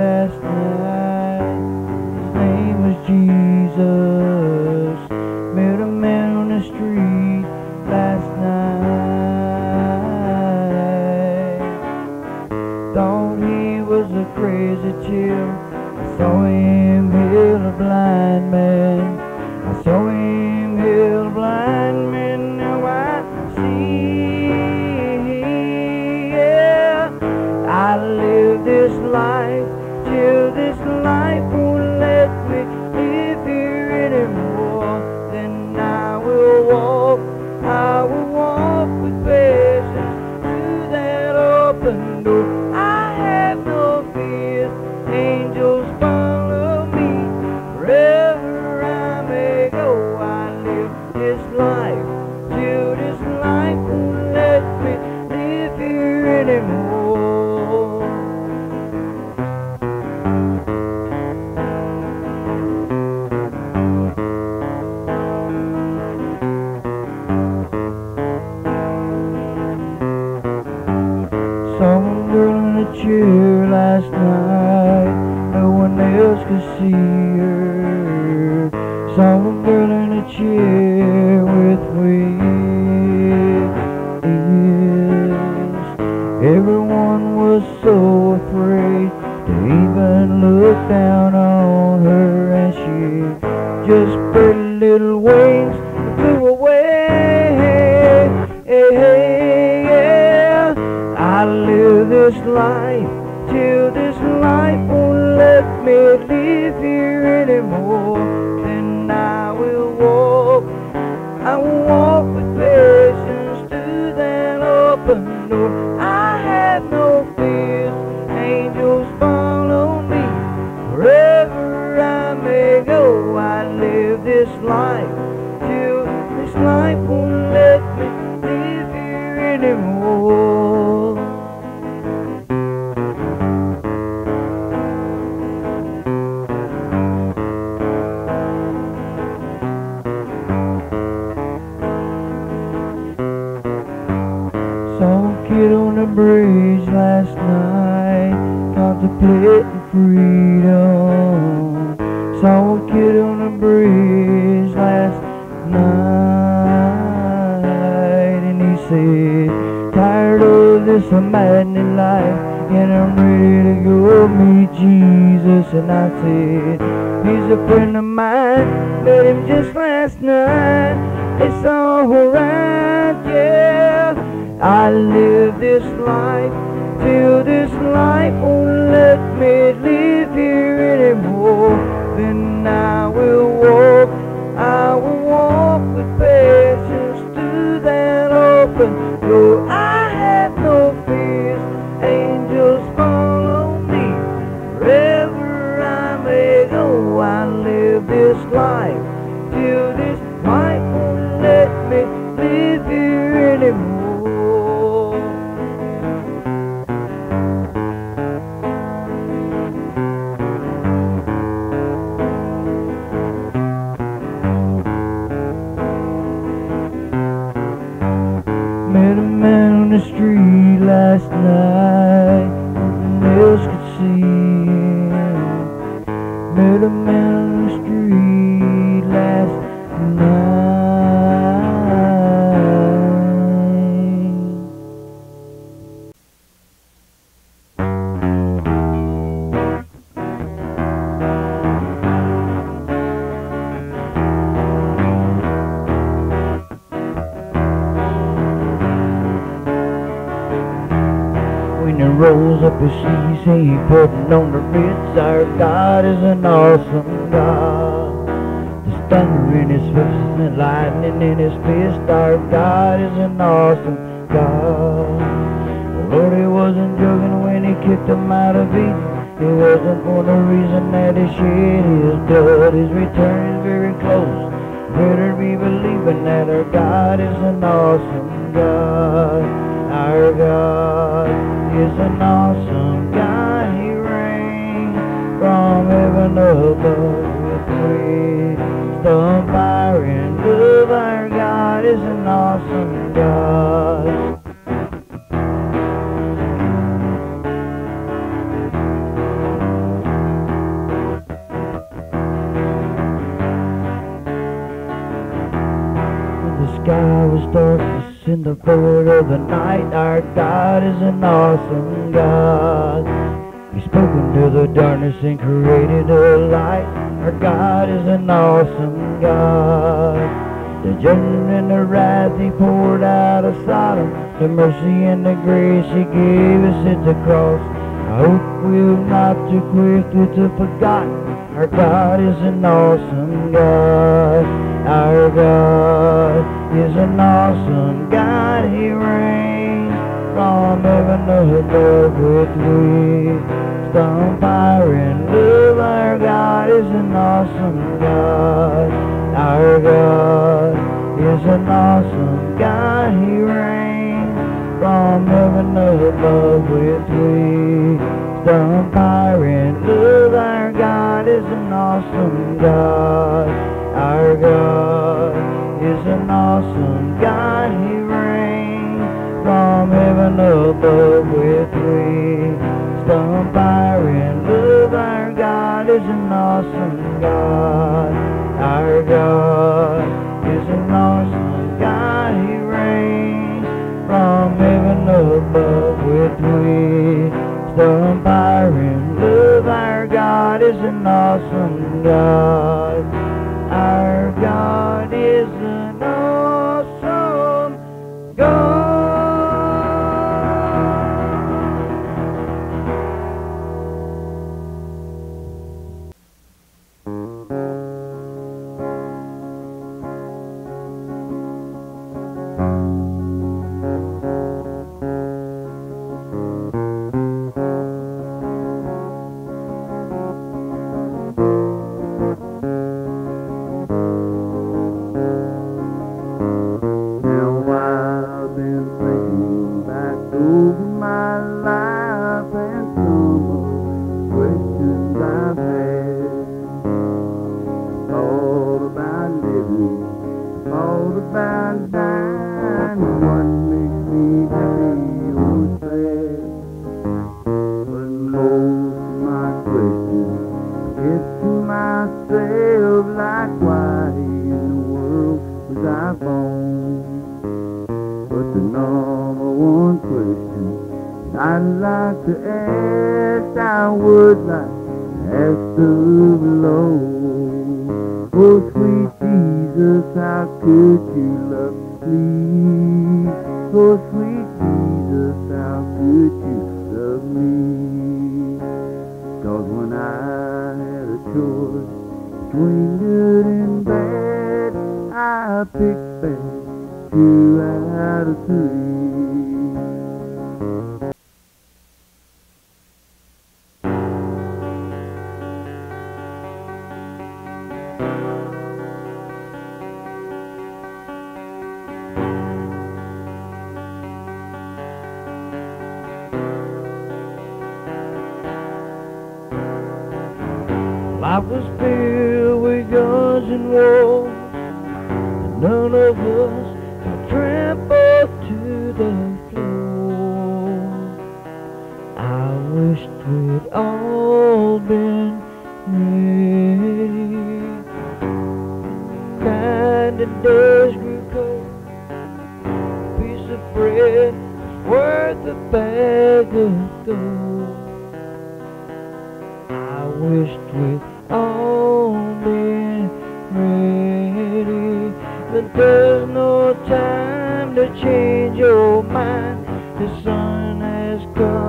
last night. His name was Jesus. Met a man on the street last night. Thought he was a crazy chill. I saw him heal a blind man. I saw him heal a blind man. Now I see. Yeah, I live this life till this life won't let me live here anymore. Then I will walk with patience through that open door. I have no fear, angels follow me wherever I may go. I live this life till this life won't let me live here anymore. Cheer last night, no one else could see her. Saw a girl in a chair with wicked ears. Everyone was so afraid to even look down on her, and she just spread little wings and flew away. I live this life till this life won't let me live here anymore. Then I will walk with patience through that open door. I have no fears, angels follow me wherever I may go. I live this life till this life won't let me live here anymore. Kid on the bridge last night, contemplating freedom. Saw a kid on the bridge last night, and he said, tired of this maddening life, and I'm ready to go meet Jesus. And I said, he's a friend of mine, met him just last night, it's alright, yeah. I live this life till this life won't let me live here anymore. Then I will walk with patience through that open door. I have no fears, angels follow me wherever I may go. I live this life till this life won't let me live here anymore. Met a man on the street last night, no one else could see him. Met a man on the street last rolls up his sleeves, he putting on the Ritz. Our God is an awesome God. There's thunder in his fists and lightning in his fist. Our God is an awesome God. The Lord, he wasn't joking when he kicked him out of Eden. It wasn't for no reason that he shed his blood. His return is very close. Better be believing that our God is an awesome God. Our God is an awesome God. He reigns from heaven above with wisdom, fire, and love. Our God is an awesome God. in the third of the night. Our God is an awesome God. He spoke into the darkness and created a light. Our God is an awesome God. The judgment and the wrath He poured out of Sodom, the mercy and the grace He gave us at the cross. I hope we're not too quick to have forgotten. Our God is an awesome God. Our God is an awesome God. He reigns from heaven above with wisdom, fire, and love. Our God is an awesome God. Our God is an awesome God. He reigns from heaven above with wisdom, fire, and love. Our God is an awesome God. Our God is an awesome God. He reigns from heaven above with wisdom, fire, and love. Our God is an awesome God. Our God is an awesome God. He reigns from heaven above with wisdom, fire, and love. Our God is an awesome God. Our God is an awesome God. Life was filled with guns and war, and none of us could trample to the floor. I wished we'd all been me. And the days grew cold. A piece of bread was worth a bag of gold. I wished we'd all been ready, but there's no time to change your mind. The sun has come.